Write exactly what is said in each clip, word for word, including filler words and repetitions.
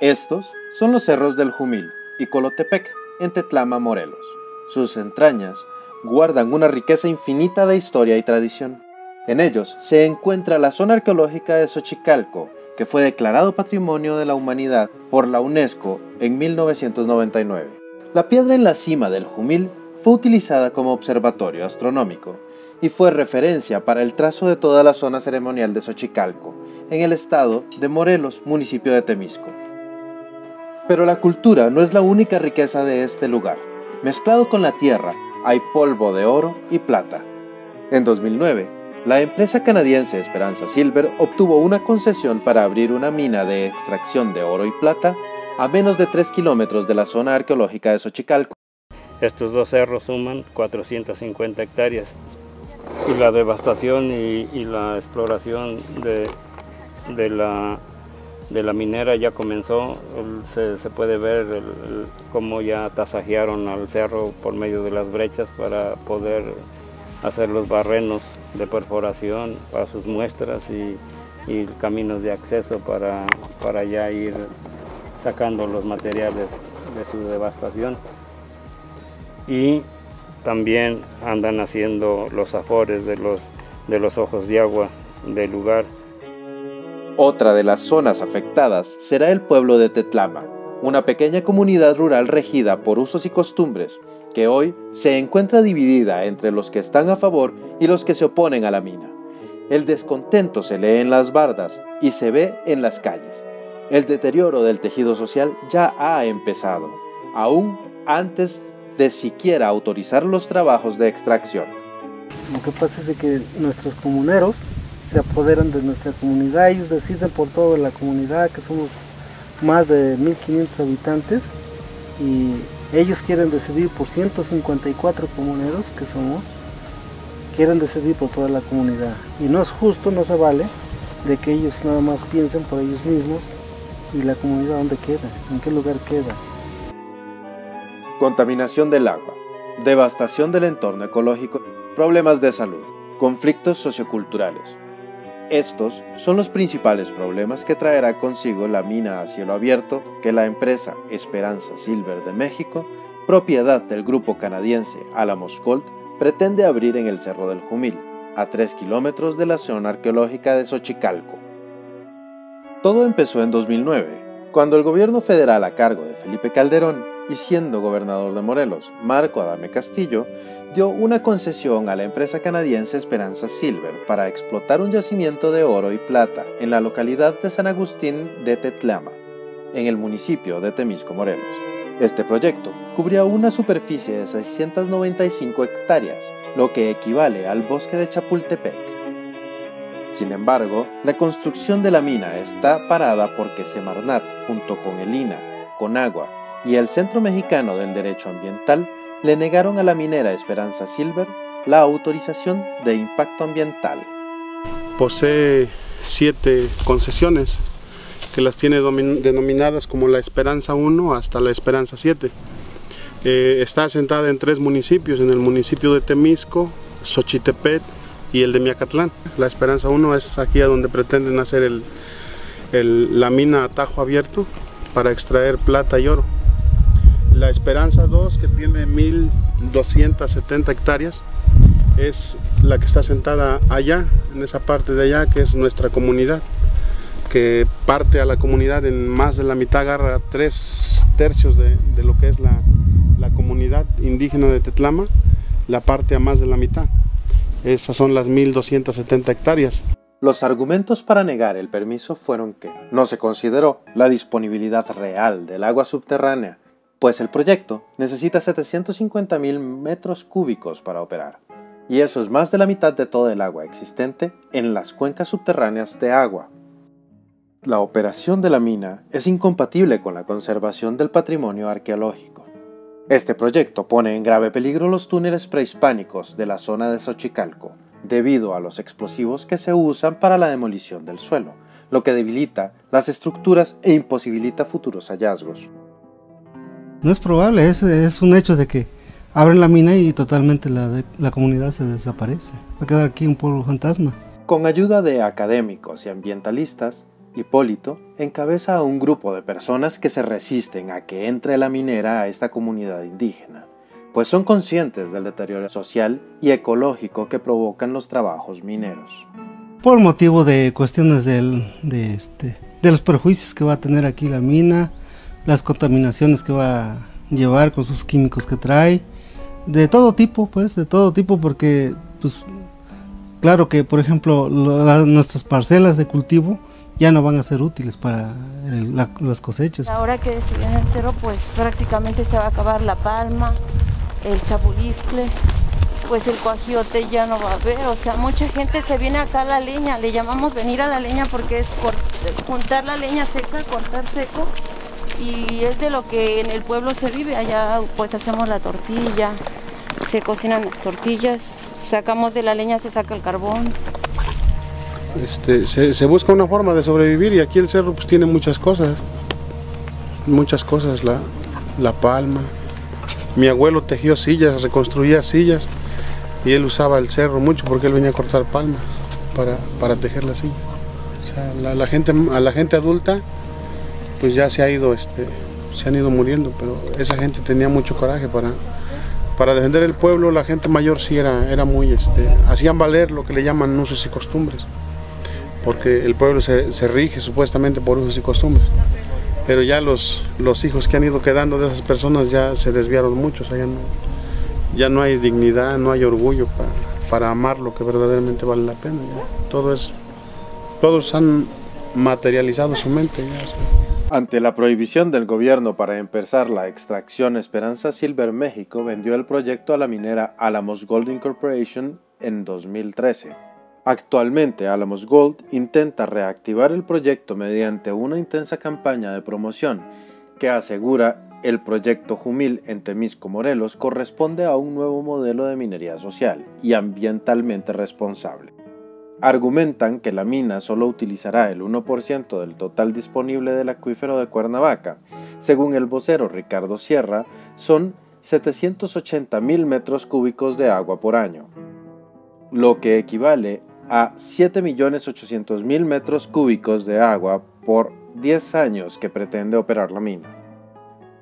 Estos son los cerros del Jumil y Colotepec, en Tetlama, Morelos. Sus entrañas guardan una riqueza infinita de historia y tradición. En ellos se encuentra la zona arqueológica de Xochicalco, que fue declarado Patrimonio de la Humanidad por la UNESCO en mil novecientos noventa y nueve. La piedra en la cima del Jumil fue utilizada como observatorio astronómico y fue referencia para el trazo de toda la zona ceremonial de Xochicalco, en el estado de Morelos, municipio de Temixco. Pero la cultura no es la única riqueza de este lugar. Mezclado con la tierra, hay polvo de oro y plata. En dos mil nueve, la empresa canadiense Esperanza Silver obtuvo una concesión para abrir una mina de extracción de oro y plata a menos de tres kilómetros de la zona arqueológica de Xochicalco. Estos dos cerros suman cuatrocientas cincuenta hectáreas y la devastación y, y la exploración de, de, la, de la minera ya comenzó. Se, se puede ver el, el, cómo ya tasajearon al cerro por medio de las brechas para poder hacer los barrenos de perforación para sus muestras y, y caminos de acceso para, para ya ir sacando los materiales de su devastación. Y también andan haciendo los afores de los, de los ojos de agua del lugar. Otra de las zonas afectadas será el pueblo de Tetlama, una pequeña comunidad rural regida por usos y costumbres, que hoy se encuentra dividida entre los que están a favor y los que se oponen a la mina. El descontento se lee en las bardas y se ve en las calles. El deterioro del tejido social ya ha empezado, aún antes de siquiera autorizar los trabajos de extracción. Lo que pasa es de que nuestros comuneros se apoderan de nuestra comunidad, ellos deciden por toda la comunidad, que somos más de mil quinientos habitantes, y ellos quieren decidir por ciento cincuenta y cuatro comuneros que somos, quieren decidir por toda la comunidad. Y no es justo, no se vale de que ellos nada más piensen por ellos mismos y la comunidad dónde queda, en qué lugar queda. Contaminación del agua, devastación del entorno ecológico, problemas de salud, conflictos socioculturales. Estos son los principales problemas que traerá consigo la mina a cielo abierto que la empresa Esperanza Silver de México, propiedad del grupo canadiense Alamos Gold, pretende abrir en el Cerro del Jumil, a tres kilómetros de la zona arqueológica de Xochicalco. Todo empezó en dos mil nueve, cuando el gobierno federal a cargo de Felipe Calderón y siendo gobernador de Morelos, Marco Adame Castillo, dio una concesión a la empresa canadiense Esperanza Silver para explotar un yacimiento de oro y plata en la localidad de San Agustín de Tetlama, en el municipio de Temixco, Morelos. Este proyecto cubría una superficie de seiscientas noventa y cinco hectáreas, lo que equivale al bosque de Chapultepec. Sin embargo, la construcción de la mina está parada porque Semarnat, junto con el I N A H, Conagua y el Centro Mexicano del Derecho Ambiental, le negaron a la minera Esperanza Silver la autorización de impacto ambiental. Posee siete concesiones, que las tiene denominadas como la Esperanza uno hasta la Esperanza siete. Eh, está asentada en tres municipios, en el municipio de Temixco, Xochitepec y el de Miacatlán. La Esperanza uno es aquí a donde pretenden hacer el, el, la mina a tajo abierto para extraer plata y oro. La Esperanza dos, que tiene mil doscientas setenta hectáreas, es la que está sentada allá, en esa parte de allá, que es nuestra comunidad, que parte a la comunidad en más de la mitad, agarra tres tercios de, de lo que es la, la comunidad indígena de Tetlama, la parte a más de la mitad. Esas son las mil doscientas setenta hectáreas. Los argumentos para negar el permiso fueron que no se consideró la disponibilidad real del agua subterránea, pues el proyecto necesita setecientos cincuenta mil metros cúbicos para operar, y eso es más de la mitad de todo el agua existente en las cuencas subterráneas de agua. La operación de la mina es incompatible con la conservación del patrimonio arqueológico. Este proyecto pone en grave peligro los túneles prehispánicos de la zona de Xochicalco, debido a los explosivos que se usan para la demolición del suelo, lo que debilita las estructuras e imposibilita futuros hallazgos. No es probable, es, es un hecho de que abren la mina y totalmente la, de, la comunidad se desaparece. Va a quedar aquí un pueblo fantasma. Con ayuda de académicos y ambientalistas, Hipólito encabeza a un grupo de personas que se resisten a que entre la minera a esta comunidad indígena, pues son conscientes del deterioro social y ecológico que provocan los trabajos mineros. Por motivo de cuestiones del, de, este, de los perjuicios que va a tener aquí la mina, las contaminaciones que va a llevar con sus químicos que trae, de todo tipo, pues, de todo tipo, porque, pues, claro que, por ejemplo, la, nuestras parcelas de cultivo ya no van a ser útiles para el, la, las cosechas. Ahora que subían el cerro, pues, prácticamente se va a acabar la palma, el chapuliscle, pues el cuajiote ya no va a haber, o sea, mucha gente se viene acá a la leña, le llamamos venir a la leña porque es juntar la leña seca, cortar seco, y es de lo que en el pueblo se vive. Allá pues hacemos la tortilla, se cocinan las tortillas, sacamos de la leña, se saca el carbón. Este, se, se busca una forma de sobrevivir, y aquí el cerro pues tiene muchas cosas, muchas cosas, la, la palma. Mi abuelo tejió sillas, reconstruía sillas. Y él usaba el cerro mucho porque él venía a cortar palmas para, para tejer las sillas. O sea, la, la gente, a la gente adulta, pues ya se ha ido, este, se han ido muriendo, pero esa gente tenía mucho coraje para, para defender el pueblo. La gente mayor sí era, era muy, este, hacían valer lo que le llaman usos y costumbres, porque el pueblo se, se rige supuestamente por usos y costumbres. Pero ya los, los hijos que han ido quedando de esas personas ya se desviaron mucho, o sea, ya no, ya no hay dignidad, no hay orgullo para, para amar lo que verdaderamente vale la pena. Ya. Todo es, todos han materializado su mente. Ya, sí. Ante la prohibición del gobierno para empezar la extracción, Esperanza Silver México vendió el proyecto a la minera Alamos Gold Corporation en dos mil trece. Actualmente Alamos Gold intenta reactivar el proyecto mediante una intensa campaña de promoción que asegura el proyecto Jumil en Temixco, Morelos, corresponde a un nuevo modelo de minería social y ambientalmente responsable. Argumentan que la mina solo utilizará el uno por ciento del total disponible del acuífero de Cuernavaca. Según el vocero Ricardo Sierra, son setecientos ochenta mil metros cúbicos de agua por año, lo que equivale a siete millones ochocientos mil metros cúbicos de agua por diez años que pretende operar la mina.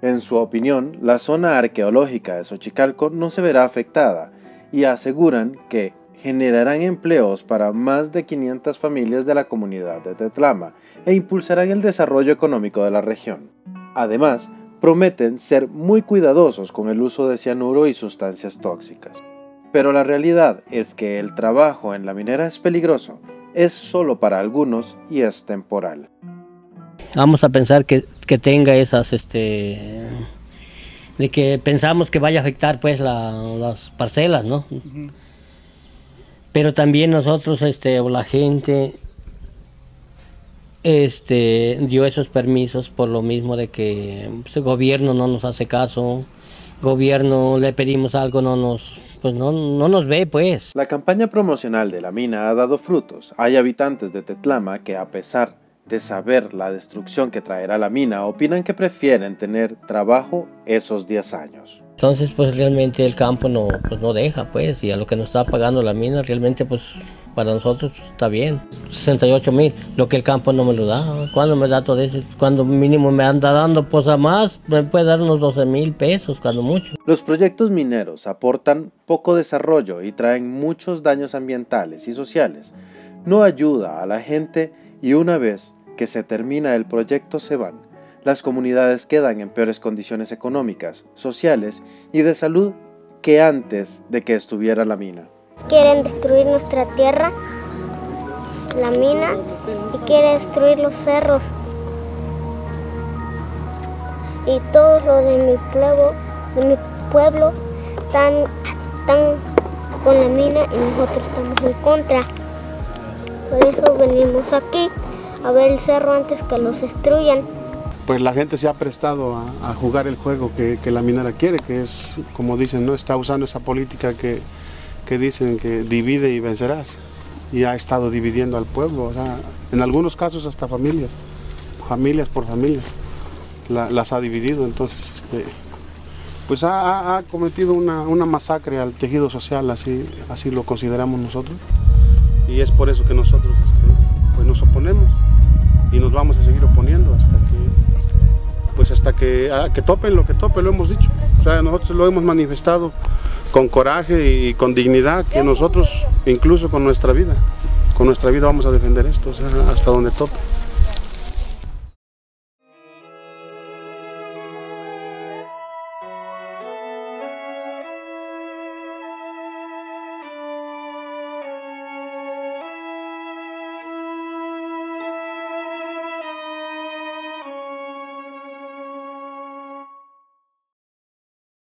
En su opinión, la zona arqueológica de Xochicalco no se verá afectada y aseguran que generarán empleos para más de quinientas familias de la comunidad de Tetlama e impulsarán el desarrollo económico de la región. Además, prometen ser muy cuidadosos con el uso de cianuro y sustancias tóxicas. Pero la realidad es que el trabajo en la minera es peligroso, es solo para algunos y es temporal. Vamos a pensar que, que tenga esas, este, de que pensamos que vaya a afectar pues la, las parcelas, ¿no? Uh-huh. Pero también nosotros, este, o la gente, este, dio esos permisos por lo mismo de que pues, el gobierno no nos hace caso, gobierno le pedimos algo, no nos... pues no, no nos ve pues. La campaña promocional de la mina ha dado frutos. Hay habitantes de Tetlama que, a pesar de saber la destrucción que traerá la mina, opinan que prefieren tener trabajo esos diez años. Entonces pues realmente el campo no, pues, no deja pues, y a lo que nos está pagando la mina realmente pues para nosotros está bien. sesenta y ocho mil, lo que el campo no me lo da. ¿Cuándo me da todo eso? Cuando mínimo me anda dando pues a más, me puede dar unos doce mil pesos cuando mucho. Los proyectos mineros aportan poco desarrollo y traen muchos daños ambientales y sociales. No ayuda a la gente y una vez que se termina el proyecto se van. Las comunidades quedan en peores condiciones económicas, sociales y de salud que antes de que estuviera la mina. Quieren destruir nuestra tierra, la mina, y quieren destruir los cerros. Y todo lo de mi pueblo, de mi pueblo, están, están con la mina y nosotros estamos en contra. Por eso venimos aquí, a ver el cerro antes que los destruyan. Pues la gente se ha prestado a, a jugar el juego que, que la minera quiere, que es, como dicen, no está usando esa política que, que dicen que divide y vencerás, y ha estado dividiendo al pueblo, o sea, en algunos casos hasta familias, familias por familias, la, las ha dividido, entonces este, pues ha, ha cometido una, una masacre al tejido social, así, así lo consideramos nosotros, y es por eso que nosotros este, pues nos oponemos. y nos vamos a seguir oponiendo hasta que, pues hasta que, que topen lo que topen, lo hemos dicho. O sea, nosotros lo hemos manifestado con coraje y con dignidad, que nosotros, incluso con nuestra vida, con nuestra vida vamos a defender esto, o sea, hasta donde tope.